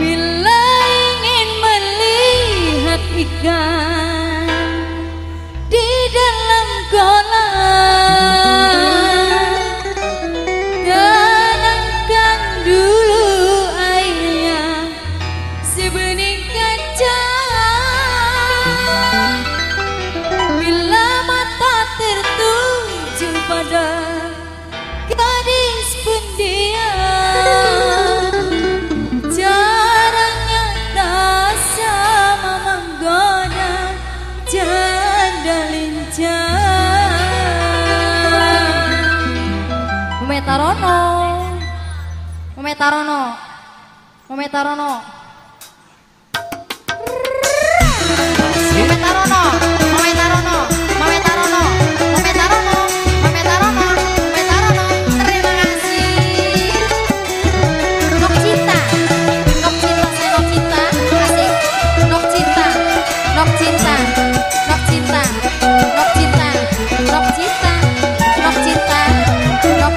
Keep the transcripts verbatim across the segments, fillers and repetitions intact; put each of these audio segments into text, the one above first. Bila ingin melihat ikan di dalam kolam, tenangkan dulu airnya sebening kaca. Bila mata tertuju pada gadis pendiam, Mometarono, Mometarono, Mometarono, Mometarono, Mometarono, Mometarono, Mometarono, Mometarono, Mometarono. Terima kasih. Nok cinta, nok cinta, nok cinta, asik. Nok cinta, nok cinta, nok cinta, nok cinta, nok cinta, nok cinta. Nok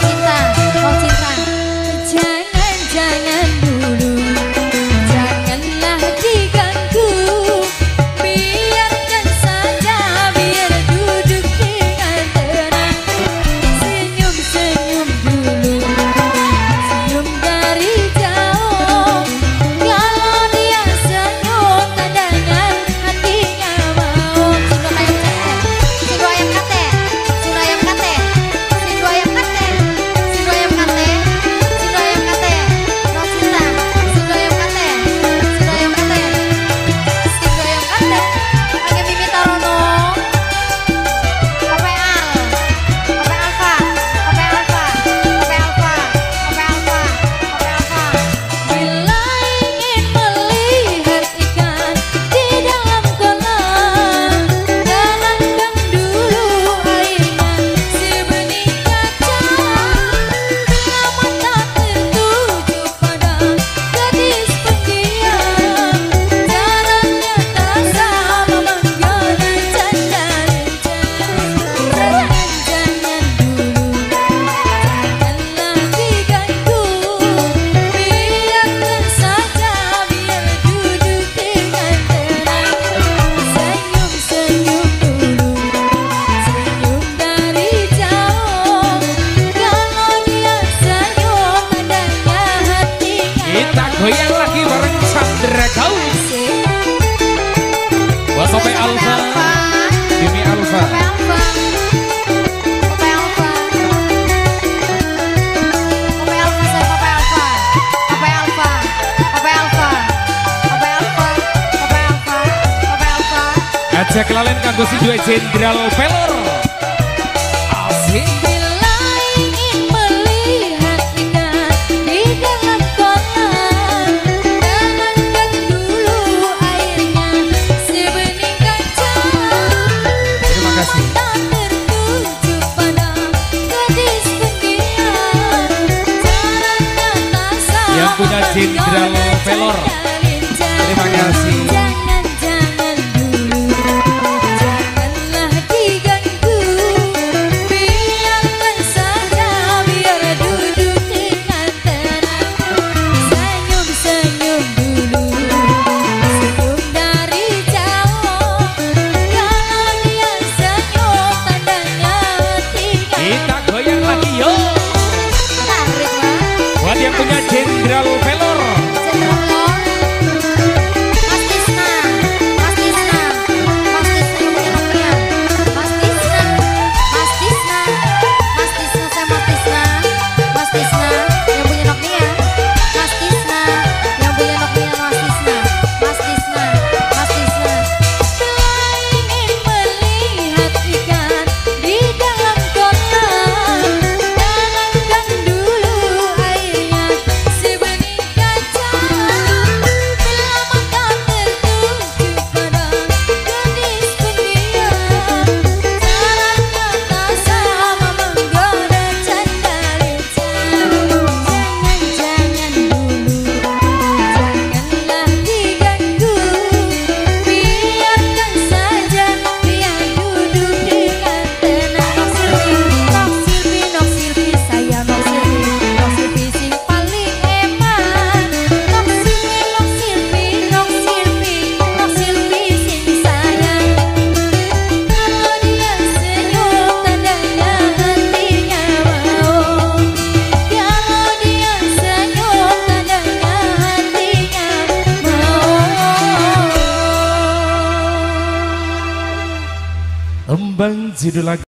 cinta, nok cinta. Jangan, jangan dulu, janganlah diganggu. Biarkan saja, biar duduk dengan tenang. Senyum, senyum dulu, senyum dari jauh. Kalau dia senyum, tandanya hatinya mau. Sindo ayam kate, sindo ayam kate, sindo ayam kate, sindo ayam kate. Goyang lagi bareng Sandra Gaus, Wasope Alfa, Bimi Alfa. Ajak kalian kanggo si dua Jenderal Pelor. Asik. Punya Jenderal Pelor, terima kasih. Jangan-jangan dulu, janganlah diganggu. Biarkan saja, biar duduk dengan tenang. Senyum-senyum dulu, senyum dari jauh. Kalau dia senyum, tandanya hatinya. Kita goyang lagi yo. Buat yang punya Jenderal Pelor, Jenderal Pelor, Mas Tisna, Mas Tisna, Mas Tisna, Mas Tisna, Mas Tisna, Mas Tisna, sama Mas Tisna, Mas Tisna yang punya Nokia, Mas Tisna yang punya Nokia, Mas Tisna, Mas Tisna, Mas Tisna. Bila ingin melihat ikan di dalam kolam, tenangkan dulu airnya sebening kaca. Embang judul lagu.